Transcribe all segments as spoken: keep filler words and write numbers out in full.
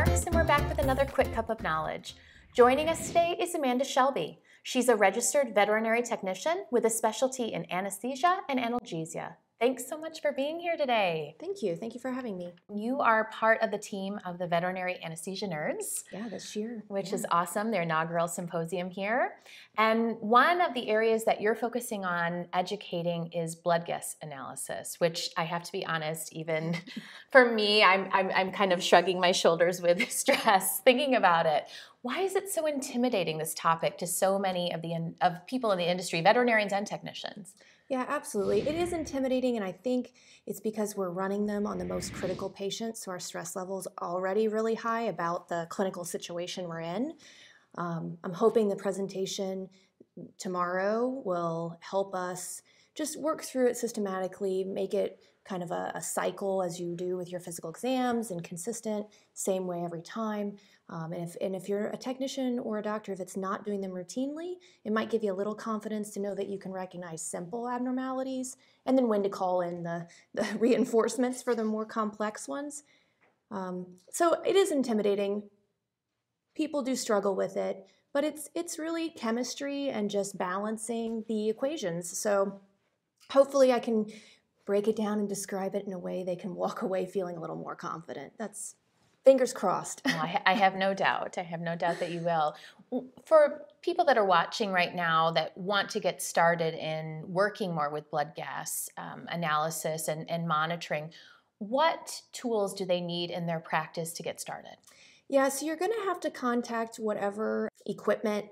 remarks, and we're back with another quick cup of knowledge. Joining us today is Amanda Shelby. She's a registered veterinary technician with a specialty in anesthesia and analgesia. Thanks so much for being here today. Thank you. Thank you for having me. You are part of the team of the Veterinary Anesthesia Nerds. Yeah, this year. Which yeah. is awesome, their inaugural symposium here. And one of the areas that you're focusing on educating is blood gas analysis, which I have to be honest, even for me, I'm, I'm, I'm kind of shrugging my shoulders with stress thinking about it. Why is it so intimidating, this topic, to so many of, the, of people in the industry, veterinarians and technicians? Yeah, absolutely. It is intimidating, and I think it's because we're running them on the most critical patients, so our stress level is already really high about the clinical situation we're in. Um, I'm hoping the presentation tomorrow will help us just work through it systematically, make it kind of a, a cycle as you do with your physical exams and consistent, same way every time. Um, and, if, and if you're a technician or a doctor, if it's not doing them routinely, it might give you a little confidence to know that you can recognize simple abnormalities and then when to call in the, the reinforcements for the more complex ones. Um, so it is intimidating. People do struggle with it, but it's, it's really chemistry and just balancing the equations. So hopefully I can break it down and describe it in a way they can walk away feeling a little more confident. That's fingers crossed. Well, I, I have no doubt. I have no doubt that you will. For people that are watching right now that want to get started in working more with blood gas um, analysis and, and monitoring, what tools do they need in their practice to get started? Yeah, so you're going to have to contact whatever equipment,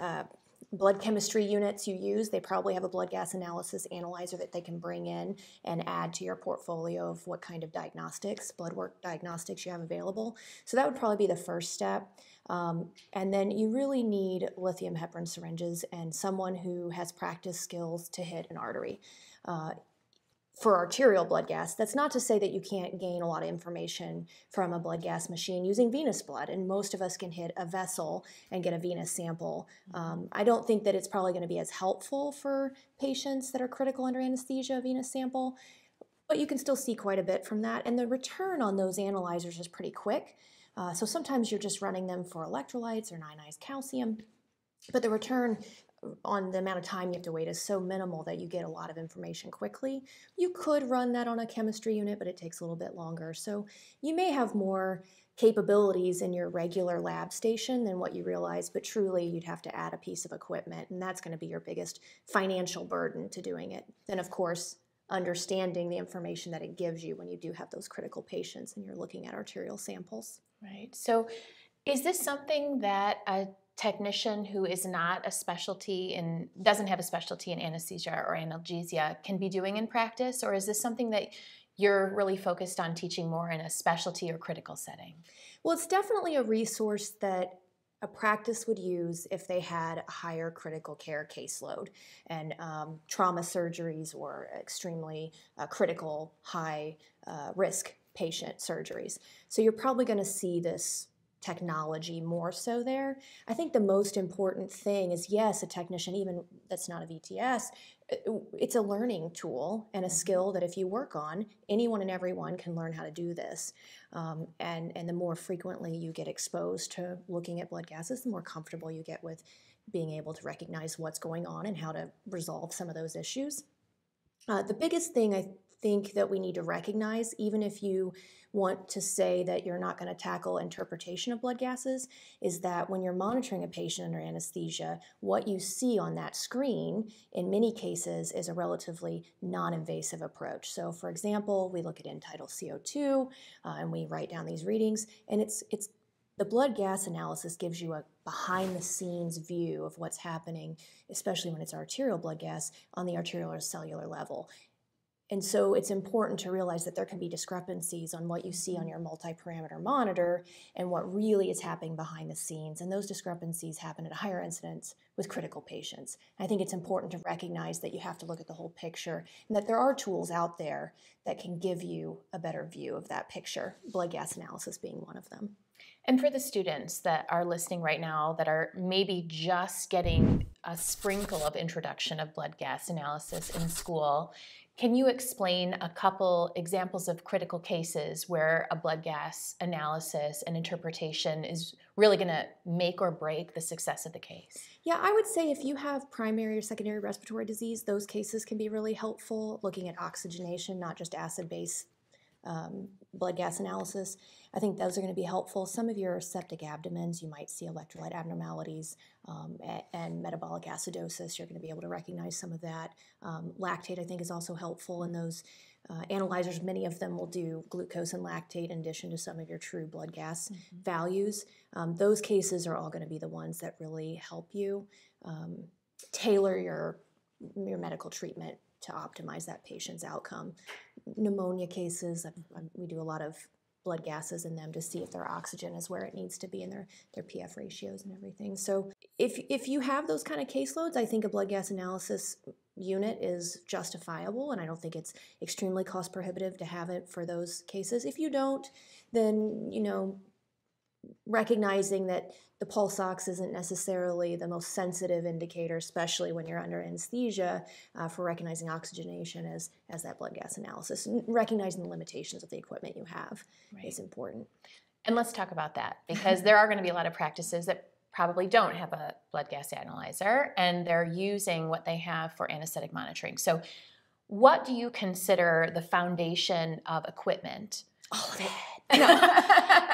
uh, blood chemistry units you use. They probably have a blood gas analysis analyzer that they can bring in and add to your portfolio of what kind of diagnostics, blood work diagnostics you have available. So that would probably be the first step. Um, and then you really need lithium heparin syringes and someone who has practice skills to hit an artery. Uh, for arterial blood gas, that's not to say that you can't gain a lot of information from a blood gas machine using venous blood, and most of us can hit a vessel and get a venous sample. Um, I don't think that it's probably going to be as helpful for patients that are critical under anesthesia, venous sample, but you can still see quite a bit from that, and the return on those analyzers is pretty quick. Uh, so sometimes you're just running them for electrolytes or ionized calcium, but the return on the amount of time you have to wait is so minimal that you get a lot of information quickly. You could run that on a chemistry unit, but it takes a little bit longer. So you may have more capabilities in your regular lab station than what you realize, but truly you'd have to add a piece of equipment, and that's going to be your biggest financial burden to doing it. Then, of course, understanding the information that it gives you when you do have those critical patients and you're looking at arterial samples. Right. So is this something that a technician who is not a specialty in, doesn't have a specialty in anesthesia or analgesia can be doing in practice, or is this something that you're really focused on teaching more in a specialty or critical setting? Well, it's definitely a resource that a practice would use if they had a higher critical care caseload and um, trauma surgeries or extremely uh, critical, high uh, risk patient surgeries. So you're probably going to see this technology more so there. I think the most important thing is, yes, a technician, even that's not a V T S, it's a learning tool and a skill that if you work on, anyone and everyone can learn how to do this. Um, and, and the more frequently you get exposed to looking at blood gases, the more comfortable you get with being able to recognize what's going on and how to resolve some of those issues. Uh, the biggest thing I think that we need to recognize, even if you want to say that you're not going to tackle interpretation of blood gases, is that when you're monitoring a patient under anesthesia, what you see on that screen in many cases is a relatively non-invasive approach. So for example, we look at end-tidal C O two uh, and we write down these readings, and it's it's the blood gas analysis gives you a behind-the-scenes view of what's happening, especially when it's arterial blood gas, on the arterial or cellular level. And so it's important to realize that there can be discrepancies on what you see on your multi-parameter monitor and what really is happening behind the scenes. And those discrepancies happen at a higher incidence with critical patients. I think it's important to recognize that you have to look at the whole picture and that there are tools out there that can give you a better view of that picture, blood gas analysis being one of them. And for the students that are listening right now that are maybe just getting a sprinkle of introduction of blood gas analysis in school. Can you explain a couple examples of critical cases where a blood gas analysis and interpretation is really going to make or break the success of the case? Yeah, I would say if you have primary or secondary respiratory disease, those cases can be really helpful, looking at oxygenation, not just acid-base um, blood gas analysis. I think those are going to be helpful. Some of your septic abdomens, you might see electrolyte abnormalities. Um, and metabolic acidosis, you're going to be able to recognize some of that. Um, lactate, I think, is also helpful in those uh, analyzers. Many of them will do glucose and lactate in addition to some of your true blood gas mm-hmm. values. Um, those cases are all going to be the ones that really help you um, tailor your, your medical treatment to optimize that patient's outcome. Pneumonia cases, I, I, we do a lot of blood gases in them to see if their oxygen is where it needs to be and their, their P F ratios and everything. So if, if you have those kind of caseloads, I think a blood gas analysis unit is justifiable, and I don't think it's extremely cost prohibitive to have it for those cases. If you don't, then, you know, recognizing that the pulse ox isn't necessarily the most sensitive indicator, especially when you're under anesthesia, uh, for recognizing oxygenation as, as that blood gas analysis. And recognizing the limitations of the equipment you have right. is important. And let's talk about that, because there are going to be a lot of practices that probably don't have a blood gas analyzer, and they're using what they have for anesthetic monitoring. So what do you consider the foundation of equipment? All of it. No.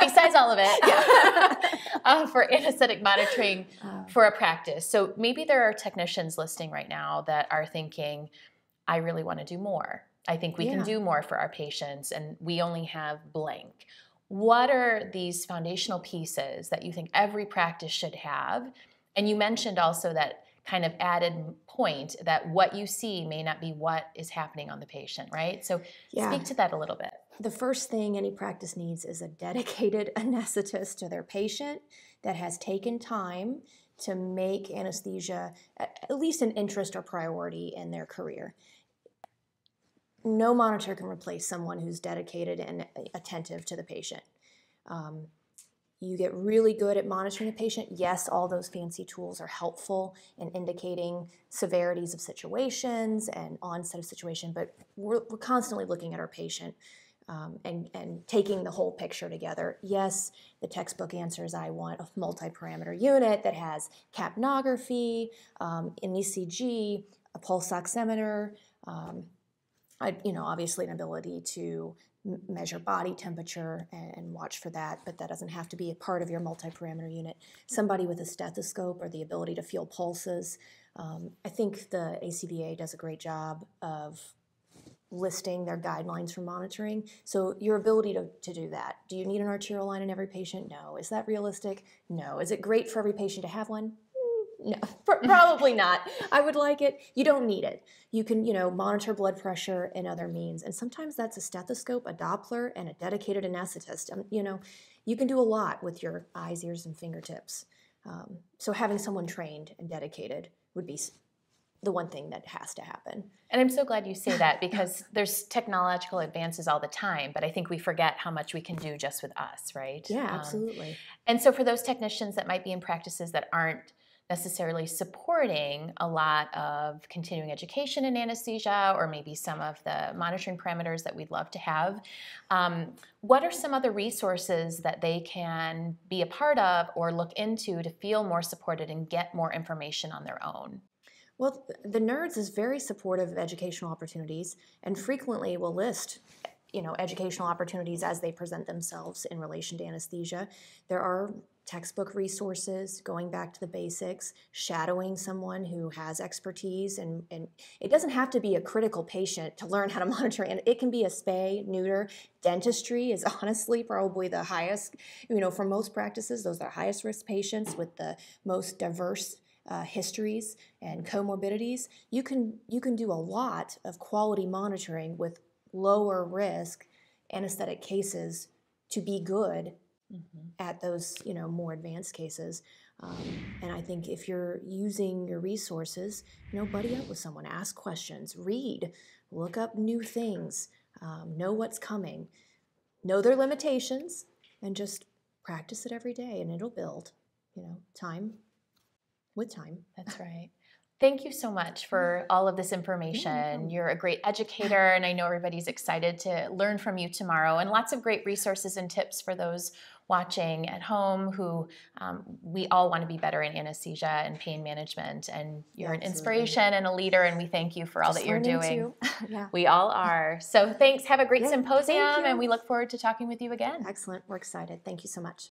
Besides all of it, yeah. uh, for anesthetic monitoring um, for a practice. So maybe there are technicians listening right now that are thinking, I really want to do more. I think we yeah. can do more for our patients, and we only have blank. What are these foundational pieces that you think every practice should have? And you mentioned also that kind of added point that what you see may not be what is happening on the patient, right? So yeah. speak to that a little bit. The first thing any practice needs is a dedicated anesthetist to their patient that has taken time to make anesthesia at least an interest or priority in their career. No monitor can replace someone who's dedicated and attentive to the patient. Um, You get really good at monitoring the patient. Yes, all those fancy tools are helpful in indicating severities of situations and onset of situation, but we're, we're constantly looking at our patient um, and, and taking the whole picture together. Yes, the textbook answer is I want a multi-parameter unit that has capnography, um, an E C G, a pulse oximeter, um, I, you know, obviously an ability to measure body temperature and watch for that, but that doesn't have to be a part of your multi-parameter unit. Somebody with a stethoscope or the ability to feel pulses. Um, I think the A C V A does a great job of listing their guidelines for monitoring. So your ability to, to do that. Do you need an arterial line in every patient? No. Is that realistic? No. Is it great for every patient to have one? No, probably not. I would like it. You don't need it. You can, you know, monitor blood pressure and other means. And sometimes that's a stethoscope, a Doppler, and a dedicated anesthetist. Um, you know, you can do a lot with your eyes, ears, and fingertips. Um, so having someone trained and dedicated would be the one thing that has to happen. And I'm so glad you say that, because there's technological advances all the time, but I think we forget how much we can do just with us, right? Yeah, absolutely. Um, and so for those technicians that might be in practices that aren't necessarily supporting a lot of continuing education in anesthesia, or maybe some of the monitoring parameters that we'd love to have, um, what are some other resources that they can be a part of or look into to feel more supported and get more information on their own? Well, the Nerds is very supportive of educational opportunities, and frequently will list you know, educational opportunities as they present themselves in relation to anesthesia. There are textbook resources, going back to the basics, shadowing someone who has expertise, and, and it doesn't have to be a critical patient to learn how to monitor, and it can be a spay, neuter. Dentistry is honestly probably the highest, you know, for most practices, those are highest risk patients with the most diverse Uh, histories and comorbidities. You can, you can do a lot of quality monitoring with lower risk anesthetic cases to be good mm-hmm. at those, you know, more advanced cases. Um, and I think if you're using your resources, you know, buddy up with someone, ask questions, read, look up new things, um, know what's coming, know their limitations, and just practice it every day, and it'll build, you know, time with time. That's right. Thank you so much for all of this information. You're a great educator, and I know everybody's excited to learn from you tomorrow, and lots of great resources and tips for those watching at home who um, we all want to be better in anesthesia and pain management, and you're yeah, an inspiration and a leader, and we thank you for all Just that you're doing. Yeah. We all are. So thanks. Have a great yeah, symposium, and we look forward to talking with you again. Excellent. We're excited. Thank you so much.